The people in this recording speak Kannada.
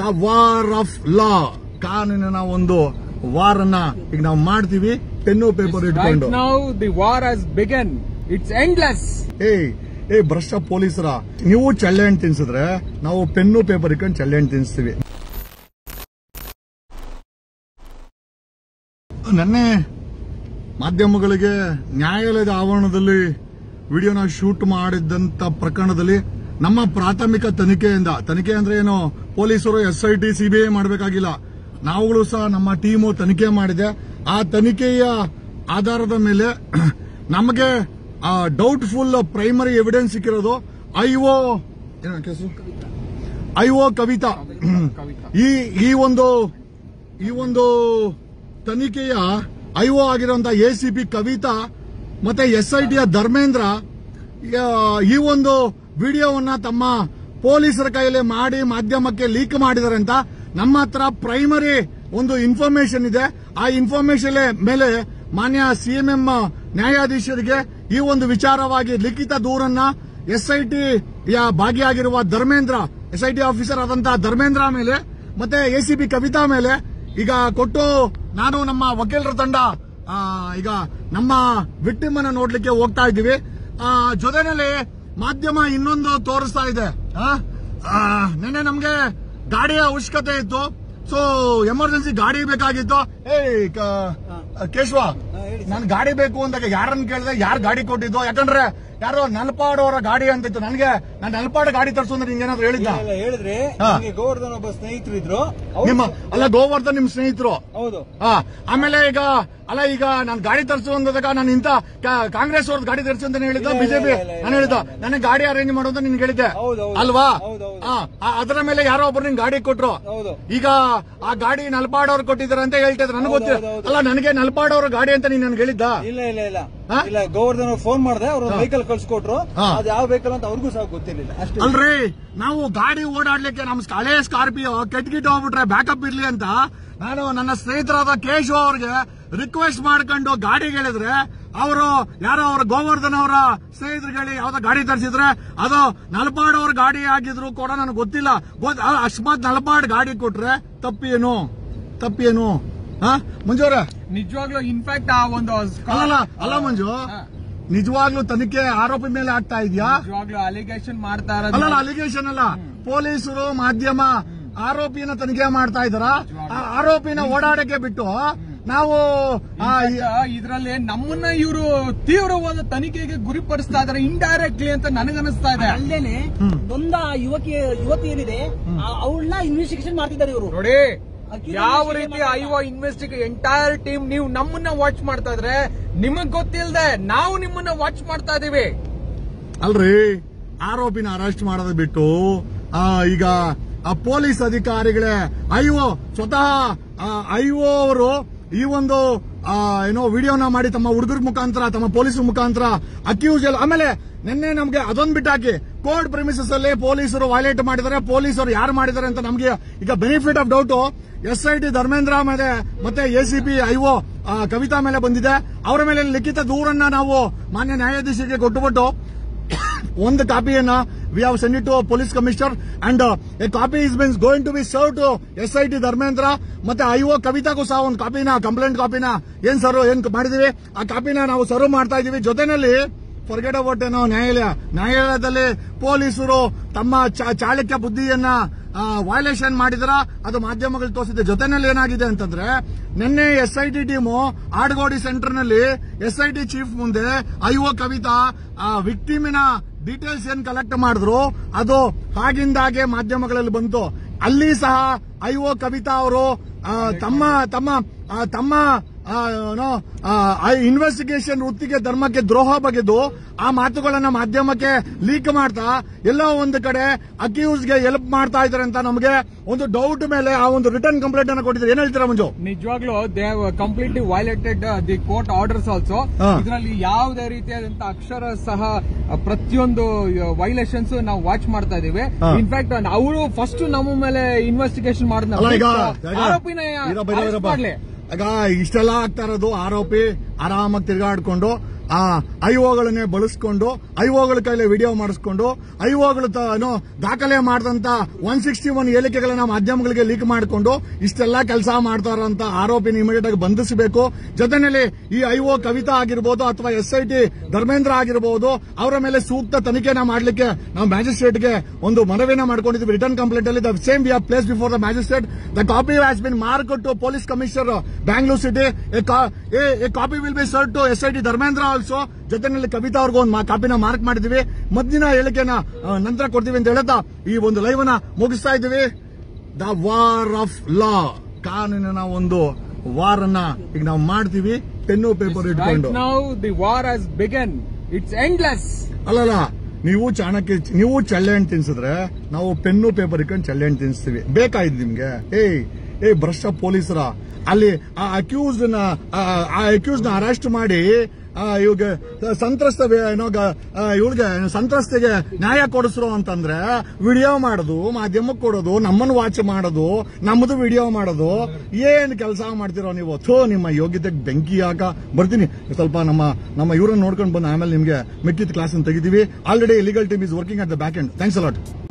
द ವಾರ್ ಆಫ್ ಲಾ, ಕಾನೂನಿನ ಒಂದು ವಾರನ್ನ ಈಗ ನಾವು ಮಾಡ್ತೀವಿ. ಪೆನ್ನು ಪೇಪರ್ ಇಟ್ಕೊಂಡು ನಾವು the war has begun, it's endless. ಏ ಭ್ರಷ್ಟ ಪೊಲೀಸರ, ನೀವು ಚಳ್ಳೆಹಣ್ಣು ತಿನ್ಸಿದ್ರೆ ನಾವು ಪೆನ್ನು ಪೇಪರ್ ಇಟ್ಕೊಂಡು ಚಳ್ಳೆಹಣ್ಣು ತಿನ್ಸ್ತೀವಿ. ನೆನ್ನೆ ಮಾಧ್ಯಮಗಳಿಗೆ ನ್ಯಾಯಾಲಯದ ಆವರಣದಲ್ಲಿ ವಿಡಿಯೋನ ಶೂಟ್ ಮಾಡಿದಂತ ಪ್ರಕರಣದಲ್ಲಿ ನಮ್ಮ ಪ್ರಾಥಮಿಕ ತನಿಖೆ ಅಂದ್ರೆ ಏನು, ಪೊಲೀಸರು SIT CBI ಮಾಡಬೇಕಾಗಿಲ್ಲ, ನಾವುಗಳು ಸಹ ನಮ್ಮ ಟೀಮು ತನಿಖೆ ಮಾಡಿದೆ. ಆ ತನಿಖೆಯ ಆಧಾರದ ಮೇಲೆ ನಮಗೆ ಡೌಟ್ಫುಲ್ ಪ್ರೈಮರಿ ಎವಿಡೆನ್ಸ್ ಸಿಕ್ಕಿರೋದು IO ಕವಿತಾ. ಈ ಒಂದು ತನಿಖೆಯ IO ಆಗಿರುವಂತಹ ACP ಕವಿತಾ ಮತ್ತೆ SIT ಧರ್ಮೇಂದ್ರ ಈ ಒಂದು ವಿಡಿಯೋವನ್ನ ತಮ್ಮ ಪೊಲೀಸರ ಕೈಯಲ್ಲಿ ಮಾಡಿ ಮಾಧ್ಯಮಕ್ಕೆ ಲೀಕ್ ಮಾಡಿದ್ದಾರೆ ಅಂತ ನಮ್ಮ ಹತ್ರ ಪ್ರೈಮರಿ ಒಂದು ಇನ್ಫಾರ್ಮೇಶನ್ ಇದೆ. ಆ ಇನ್ಫಾರ್ಮೇಶನ್ ಮೇಲೆ ಮಾನ್ಯ CMM ನ್ಯಾಯಾಧೀಶರಿಗೆ ಈ ಒಂದು ವಿಚಾರವಾಗಿ ಲಿಖಿತ ದೂರನ್ನ SIT ಯ ಭಾಗಿಯಾಗಿರುವ ಧರ್ಮೇಂದ್ರ, SIT ಆಫೀಸರ್ ಆದಂತಹ ಧರ್ಮೇಂದ್ರ ಮೇಲೆ ಮತ್ತೆ ACP ಕವಿತಾ ಮೇಲೆ ಈಗ ಕೊಟ್ಟು, ನಾನು ನಮ್ಮ ವಕೀಲರ ತಂಡ ಈಗ ನಮ್ಮ ವಿಕ್ಟಿಮ್ ಅನ್ನು ನೋಡ್ಲಿಕ್ಕೆ ಹೋಗ್ತಾ ಇದ್ದೀವಿ. ಜೊತೆನಲ್ಲಿ ಮಾಧ್ಯಮ ಇನ್ನೊಂದು ತೋರಿಸ್ತಾ ಇದೆ. ನೆನ್ನೆ ನಮ್ಗೆ ಗಾಡಿಯ ಅವಶ್ಯಕತೆ ಇತ್ತು, ಸೊ ಎಮರ್ಜೆನ್ಸಿ ಗಾಡಿ ಬೇಕಾಗಿತ್ತು. ಕೇಶವ, ನಾನು ಗಾಡಿ ಬೇಕು ಅಂತ ಯಾರನ್ನ ಕೇಳಿದೆ, ಯಾರು ಗಾಡಿ ಕೊಟ್ಟಿದ್ದು? ಯಾಕಂದ್ರೆ ಯಾರೋ ನಲ್ಪಾಡೋರ ಗಾಡಿ ಅಂತ ಇತ್ತು. ನನಗೆ ನಾನು ನಲ್ಪಾಡ ಗಾಡಿ ತರಿಸು ಅಂದ್ರೆ ನಿಂಗೇನಾದ್ರು ಹೇಳಿದ್ರೆ, ಗೋವರ್ಧನ್ ಒಬ್ಬ ಸ್ನೇಹಿತರು ಇದ್ರು ನಿಮ್ಮ, ಅಲ್ಲ ಗೋವರ್ಧನ್ ನಿಮ್ ಸ್ನೇಹಿತರು, ಹೌದು. ಆಮೇಲೆ ಈಗ ಈಗ ನಾನು ಗಾಡಿ ತರಿಸು ಅಂದಾಗ ನಾನು ಇಂತ ಕಾಂಗ್ರೆಸ್ ಅವ್ರದ್ದು ಗಾಡಿ ತರಿಸು ಅಂತ ಹೇಳಿದ್ದ, ಬಿಜೆಪಿ ನಾನು ಹೇಳಿದ್ದ, ನನಗೆ ಗಾಡಿ ಅರೇಂಜ್ ಮಾಡೋದು ನಿನ್ಗೆ ಹೇಳಿದ್ದೆ ಅಲ್ವಾ? ಅದರ ಮೇಲೆ ಯಾರೋ ಒಬ್ರು ನಿನ್ ಗಾಡಿ ಕೊಟ್ರು. ಈಗ ಆ ಗಾಡಿ ನಲ್ಪಾಡೋರು ಕೊಟ್ಟಿದ್ದಾರೆ ಅಂತ ಹೇಳ್ತಾ ಇದ್ರು. ನನಗೆ ಗೊತ್ತಿಲ್ಲ, ಅಲ್ಲ ನನಗೆ ನಲ್ಪಾಡೋರು ಗಾಡಿ ಅಂತ ನೀನ್ ನನ್ಗೆ ಹೇಳಿದ್ದ. ಇಲ್ಲ ಇಲ್ಲ ಇಲ್ಲ ಇಲ್ಲ ಗೋವರ್ಧನ್ ಅವ್ರು ಫೋನ್ ಮಾಡಿದೆ, ಅವ್ರ ವೆಹಿಕಲ್ ಕಳ್ಸಿಕೊಟ್ರು, ಅದು ಯಾವ ವೆಹಿಕಲ್ ಅಂತ ಅವ್ರಿಗೂ ಸಹ ಗೊತ್ತಿರಲಿಲ್ಲ. ಅಲ್ರಿ, ನಾವು ಗಾಡಿ ಓಡಾಡ್ಲಿಕ್ಕೆ ನಮ್ ಹಳೆ ಸ್ಕಾರ್ಪಿಯೋ ಕೆಟ್ಕಿಟ್ ಹೋಗ್ಬಿಟ್ರೆ ಬ್ಯಾಕಪ್ ಇರ್ಲಿ ಅಂತ ನಾನು ನನ್ನ ಸ್ನೇಹಿತರಾದ ಕೇಶವ ಅವ್ರಿಗೆ ರಿಕ್ವೆಸ್ಟ್ ಮಾಡ್ಕೊಂಡು ಗಾಡಿ ಹೇಳಿದ್ರೆ, ಅವರು ಯಾರೋ ಅವ್ರ ಗೋವರ್ಧನ್ ಅವರ ಸ್ನೇಹಿತರಿಗೆ ಹೇಳಿ ಯಾವ್ದೋ ಗಾಡಿ ತರಿಸಿದ್ರೆ ಅದು ನಲಪಾಡ್ ಅವ್ರ ಗಾಡಿ ಆಗಿದ್ರು ಕೂಡ ನನಗೆ ಗೊತ್ತಿಲ್ಲ. ಅಸ್ಮಾತ್ ನಲಪಾಡ್ ಗಾಡಿ ಕೊಟ್ರೆ ತಪ್ಪೇನು, ತಪ್ಪೇನು ಮಂಜುವ್ರೆ? ನಿಜವಾಗ್ಲೂ ಇನ್ಫ್ಯಾಕ್ಟ್ ಆ ಒಂದು ಅಲ್ಲ ಮಂಜು, ನಿಜವಾಗ್ಲೂ ತನಿಖೆ ಆರೋಪಿ ಮೇಲೆ ಆಗ್ತಾ ಇದೆಯಾ? ನಿಜವಾಗ್ಲೂ ಅಲಿಗೇಷನ್ ಮಾಡ್ತಾ ಇರೋದು ಅಲ್ಲ, ಅಲಿಗೇಷನ್ ಅಲ್ಲ, ಪೊಲೀಸರು ಮಾಧ್ಯಮ ಆರೋಪಿನ ತನಿಖೆ ಮಾಡ್ತಾ ಇದಾರ. ಆರೋಪಿನ ಓಡಾಡಕ್ಕೆ ಬಿಟ್ಟು ನಾವು ಇದರಲ್ಲಿ ನಮ್ಮನ್ನ ಇವರು ತೀವ್ರವಾದ ತನಿಖೆಗೆ ಗುರಿಪಡಿಸ್ತಾ ಇದಾರೆ ಇಂಡೈರೆಕ್ಟ್ಲಿ ಅಂತ ನನಗನ್ನಿಸ್ತಾ ಇದೆ. ಅಲ್ಲೇನೆ ನೊಂದ ಯುವತಿ ಏನಿದೆ ಅವಳನ್ನ ಇನ್ವೆಸ್ಟಿಗೇಷನ್ ಮಾಡ್ತಿದ್ದಾರೆ ಇವರು. ನೋಡಿ ಯಾವ ರೀತಿ IO ಇನ್ವೆಸ್ಟಿಗೇಷನ್ ಎಂಟೈರ್ ಟೀಮ್, ನೀವು ನಮ್ಮನ್ನ ವಾಚ್ ಮಾಡ್ತಾ ಇದ್ರೆ ನಿಮಗ್ ಗೊತ್ತಿಲ್ಲದೆ ನಾವು ನಿಮ್ಮನ್ನ ವಾಚ್ ಮಾಡ್ತಾ ಇದೀವಿ ಅಲ್ರಿ. ಆರೋಪಿನ ಅರೆಸ್ಟ್ ಮಾಡೋದು ಬಿಟ್ಟು ಈಗ ಆ ಪೊಲೀಸ್ ಅಧಿಕಾರಿಗಳೇ IO ಸ್ವತಃ IO ಅವರು ಈ ಒಂದು ಏನೋ ವಿಡಿಯೋನ ಮಾಡಿ ತಮ್ಮ ಹುಡುಗರ ಮುಖಾಂತರ ತಮ್ಮ ಪೊಲೀಸರ ಮುಖಾಂತರ ಅಕ್ಯೂಸ್. ಆಮೇಲೆ ನಿನ್ನೆ ನಮ್ಗೆ ಅದೊಂದು ಬಿಟ್ಟಾಕಿ ಕೋರ್ಟ್ ಪ್ರಿಮಿಸಸ್ ಅಲ್ಲಿ ಪೊಲೀಸರು ವೈಲೇಟ್ ಮಾಡಿದರೆ, ಪೊಲೀಸರು ಯಾರು ಮಾಡಿದ್ದಾರೆ ಅಂತ ನಮ್ಗೆ ಈಗ benefit of doubt SIT Dharmendra ಮೇಲೆ ಮತ್ತೆ ACP IO ಕವಿತಾ ಮೇಲೆ ಬಂದಿದೆ. ಅವರ ಮೇಲೆ ಲಿಖಿತ ದೂರನ್ನ ನಾವು ಮಾನ್ಯ ನ್ಯಾಯಾಧೀಶರಿಗೆ ಕೊಟ್ಟುಬಿಟ್ಟು ಒಂದು ಕಾಪಿಯನ್ನ we have send it to police commissioner and a copy is means going to be serve to SIT Dharmendra ಮತ್ತೆ IO ಕವಿತಾಗೂ ಸಹ ಒಂದು ಕಾಪಿನ, ಕಂಪ್ಲೇಂಟ್ ಕಾಪಿನ ಏನ್ ಸರ್ ಏನ್ ಮಾಡಿದೀವಿ ಆ ಕಾಪಿನ ನಾವು ಸರ್ವ್ ಮಾಡ್ತಾ ಇದೀವಿ. ಜೊತೆನಲ್ಲಿ ಫರ್ಗೆಟ್ ಅಬೌಟ್ ಏನೋ ನ್ಯಾಯಾಲಯದಲ್ಲಿ ಪೊಲೀಸರು ತಮ್ಮ ಚಾಳಕ್ಯ ಬುದ್ಧಿಯನ್ನ ವೈಲೇಷನ್ ಮಾಡಿದ್ರ ಅದು ಮಾಧ್ಯಮಗಳು ತೋರಿಸಿದೆ. ಜೊತೆನಲ್ಲಿ ಏನಾಗಿದೆ ಅಂತಂದ್ರೆ, ನಿನ್ನೆ SIT ಟೀಮು ಆಡ್ಗೋಡಿ ಸೆಂಟರ್ ನಲ್ಲಿ SIT ಚೀಫ್ ಮುಂದೆ IO ಕವಿತಾ ವಿಕ್ಟಿಮಿನ ಡೀಟೇಲ್ಸ್ ಏನ್ ಕಲೆಕ್ಟ್ ಮಾಡಿದ್ರು ಅದು ಹಾಗಿಂದಾಗೆ ಮಾಧ್ಯಮಗಳಲ್ಲಿ ಬಂತು. ಅಲ್ಲಿ ಸಹ IO ಕವಿತಾ ಅವರು ತಮ್ಮ ತಮ್ಮ ತಮ್ಮ ಇನ್ವೆಸ್ಟಿಗೇಷನ್ ವೃತ್ತಿಗೆ ಧರ್ಮಕ್ಕೆ ದ್ರೋಹ ಬಗೆದು ಆ ಮಾತುಗಳನ್ನ ಮಾಧ್ಯಮಕ್ಕೆ ಲೀಕ್ ಮಾಡ್ತಾ ಎಲ್ಲೋ ಒಂದು ಕಡೆ ಅಕ್ಯೂಸ್ಗೆ ಹೆಲ್ಪ್ ಮಾಡ್ತಾ ಇದಾರೆ ಅಂತ ನಮಗೆ ಒಂದು ಡೌಟ್ ಮೇಲೆ ಆ ಒಂದು ರಿಟರ್ನ್ ಕಂಪ್ಲೇಂಟ್ ಅನ್ನು ಕೊಟ್ಟಿದ್ದಾರೆ. ಏನ್ ಹೇಳ್ತೀರಾ ಮಂಜು? ನಿಜವಾಗ್ಲೂ they completely violated the court orders also. ಇದರಲ್ಲಿ ಯಾವುದೇ ರೀತಿಯಾದಂತ ಅಕ್ಷರ ಸಹ ಪ್ರತಿಯೊಂದು ವೈಲೇಷನ್ಸ್ ನಾವು ವಾಚ್ ಮಾಡ್ತಾ ಇದೀವಿ. ಇನ್ಫ್ಯಾಕ್ಟ್ ಅವರು ಫಸ್ಟ್ ನಮ್ಮ ಮೇಲೆ ಇನ್ವೆಸ್ಟಿಗೇಷನ್ ಮಾಡಿದ, ಈಗ ಇಷ್ಟೆಲ್ಲ ಆಗ್ತಾ ಇರೋದು ಆರೋಪಿ ಆರಾಮಾಗಿ ತಿರ್ಗಾಡ್ಕೊಂಡು आईओ ಬಳಸಿಕೊಂಡು आईओ ಕೈಲೇ ವಿಡಿಯೋ ಮಾಡಿಸಿಕೊಂಡು आईओ ದಾಖಲೆ ಮಾಡಿದಂತ 161 ಹೇಳಿಕೆಗಳನ್ನು ಮಾಧ್ಯಮಗಳಿಗೆ ಲೀಕ್ ಮಾಡಿಕೊಂಡು ಇಷ್ಟೆಲ್ಲಾ ಕೆಲಸ ಮಾಡ್ತಾರಂತ ಆರೋಪಿನ ಇಮಿಡಿಯೇಟ್ ಆಗಿ ಬಂಧಿಸಬೇಕು. ಜೊತೆಯಲ್ಲಿ ಈ ಐಒ ಕವಿತಾ ಆಗಿರಬಹುದು ಅಥವಾ ಎಸ್ಐಟಿ ಧರ್ಮೇಂದ್ರ ಆಗಿರಬಹುದು ಅವರ ಮೇಲೆ ಸೂಕ್ತ ತನಿಖೆನ ಮಾಡಲಿಕ್ಕೆ ನಾವು ಮ್ಯಾಜಿಸ್ಟ್ರೇಟ್ ಗೆ ಒಂದು ಮನವಿನ ಮಾಡ್ಕೊಂಡಿದ್ದೀವಿ. ರಿಟನ್ ಕಂಪ್ಲೇಂಟ್ ಅಲ್ಲಿ the same we have place before the magistrate the copy has been marked to police commissioner Bangalore city a copy will be served to SIT Dharmendra also. ಜೊತೆಯಲ್ಲಿ ಕವಿತಾ ಅವರಿಗೆ ಒಂದು ಕಾಪಿನ ಮಾರ್ಕ್ ಮಾಡಿದ್ದೀವಿ. ಮದ್ದಿನ ಹೇಳಿಕೆನ ನಂತರ ಕೊಡ್ತೀವಿ ಅಂತ ಹೇಳ್ತಾ ಈ ಒಂದು ಲೈವ್ ಅನ್ನ ಮುಗಿಸ್ತಾ ಇದ್ದೀವಿ. ದ ವಾರ್ ಆಫ್ ಲಾ, ಕಾನೂನಿನ ಒಂದು ವಾರ್ ಅನ್ನ ಈಗ ನಾವು ಮಾಡ್ತೀವಿ. ಪೆನ್ನು ಪೇಪರ್ ಇಟ್ಕೊಂಡು the war has begun, it's endless. ಅಲ್ಲಲ್ಲ, ನೀವು ಚಾಣಕ್ಯ, ನೀವು ಚಳ್ಳೆಹಣ್ಣು ತಿನ್ಸಿದ್ರೆ ನಾವು ಪೆನ್ನು ಪೇಪರ್ ಇಟ್ಕೊಂಡು ಚಳ್ಳೆಹಣ್ಣು ತಿನ್ಸ್ತೀವಿ. ಬೇಕಾಯ್ತು ನಿಮ್ಗೆ? ಏಯ್ ಏಯ್ ಭ್ರಷ್ಟ ಪೊಲೀಸರ, ಅಲ್ಲಿ ಆ ಅಕ್ಯೂಸ್ಡ್ ನ ಅರೆಸ್ಟ್ ಮಾಡಿ ಇವಾಗ ಸಂತ್ರಸ್ತ ಇವಳಿಗೆ ಸಂತ್ರಸ್ತೆಗೆ ನ್ಯಾಯ ಕೊಡಿಸ್ರು ಅಂತಂದ್ರೆ ವಿಡಿಯೋ ಮಾಡೋದು, ಮಾಧ್ಯಮಕ್ಕೆ ಕೊಡೋದು, ನಮ್ಮನ್ನು ವಾಚ್ ಮಾಡೋದು, ನಮ್ಮದು ವಿಡಿಯೋ ಮಾಡೋದು, ಏನ್ ಕೆಲಸ ಮಾಡ್ತಿರೋ ನೀವು? ಥೋ, ನಿಮ್ಮ ಯೋಗ್ಯತೆಗೆ ಬೆಂಕಿ ಯಾಕ ಬರ್ತೀನಿ. ಸ್ವಲ್ಪ ನಮ್ಮ ಇವರನ್ನು ನೋಡ್ಕೊಂಡು ಬಂದು ಆಮೇಲೆ ನಿಮ್ಗೆ ಮಿಕ್ಕಿದ ಕ್ಲಾಸ್ ತೆಗಿದೀವಿ. Already legal team is working at the back end. Thanks a lot.